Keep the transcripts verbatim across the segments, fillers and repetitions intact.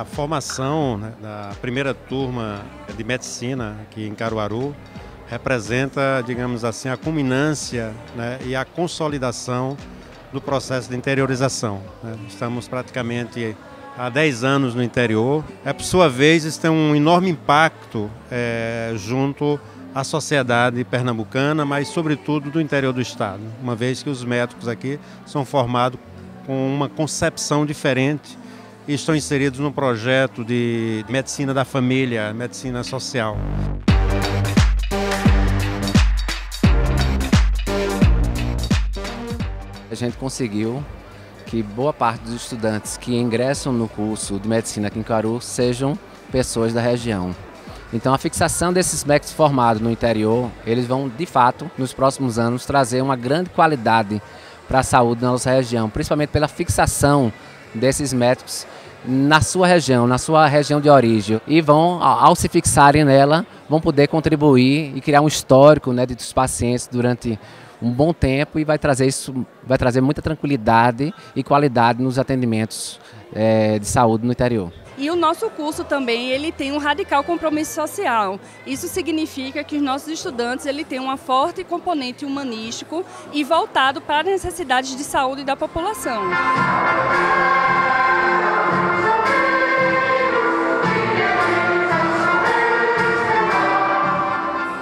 a formação, né, da primeira turma de medicina aqui em Caruaru representa, digamos assim, a culminância, né, e a consolidação do processo de interiorização, né? Estamos praticamente há dez anos no interior. É, por sua vez, isso tem um enorme impacto é, junto à sociedade pernambucana, mas sobretudo do interior do estado, uma vez que os médicos aqui são formados com uma concepção diferente e estão inseridos num projeto de medicina da família, medicina social. A gente conseguiu que boa parte dos estudantes que ingressam no curso de medicina aqui em Caruaru sejam pessoas da região. Então a fixação desses médicos formados no interior, eles vão de fato, nos próximos anos, trazer uma grande qualidade para a saúde da nossa região, principalmente pela fixação desses médicos na sua região, na sua região de origem. E vão, ao se fixarem nela, vão poder contribuir e criar um histórico, né, dos pacientes durante um bom tempo, e vai trazer isso, vai trazer muita tranquilidade e qualidade nos atendimentos é, de saúde no interior. E o nosso curso também, ele tem um radical compromisso social. Isso significa que os nossos estudantes, ele tem uma forte componente humanístico e voltado para as necessidades de saúde da população.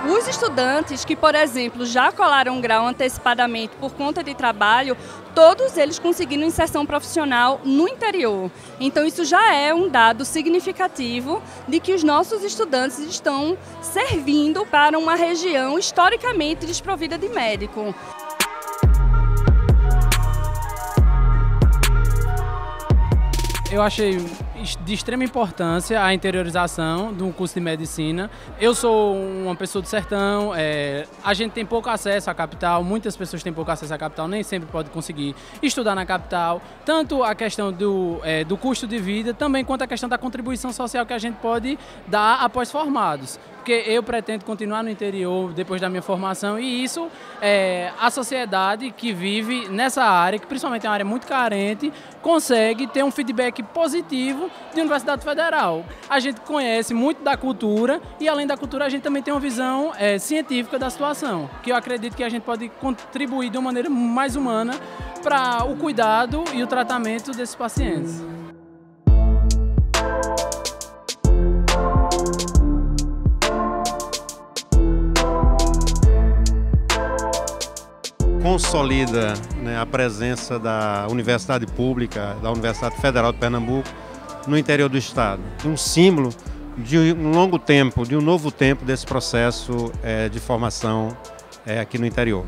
Os estudantes que, por exemplo, já colaram um grau antecipadamente por conta de trabalho, todos eles conseguiram inserção profissional no interior. Então isso já é um dado significativo de que os nossos estudantes estão servindo para uma região historicamente desprovida de médico. Eu achei de extrema importância a interiorização de um curso de medicina. Eu sou uma pessoa do sertão, é, a gente tem pouco acesso à capital, muitas pessoas têm pouco acesso à capital, nem sempre pode conseguir estudar na capital. Tanto a questão do, é, do custo de vida, também quanto a questão da contribuição social que a gente pode dar após formados. Porque eu pretendo continuar no interior depois da minha formação, e isso é, a sociedade que vive nessa área, que principalmente é uma área muito carente, consegue ter um feedback positivo de Universidade Federal. A gente conhece muito da cultura e, além da cultura, a gente também tem uma visão é, científica da situação, que eu acredito que a gente pode contribuir de uma maneira mais humana para o cuidado e o tratamento desses pacientes. Consolida, né, a presença da Universidade Pública, da Universidade Federal de Pernambuco, no interior do estado. Um símbolo de um longo tempo, de um novo tempo desse processo é, de formação é, aqui no interior.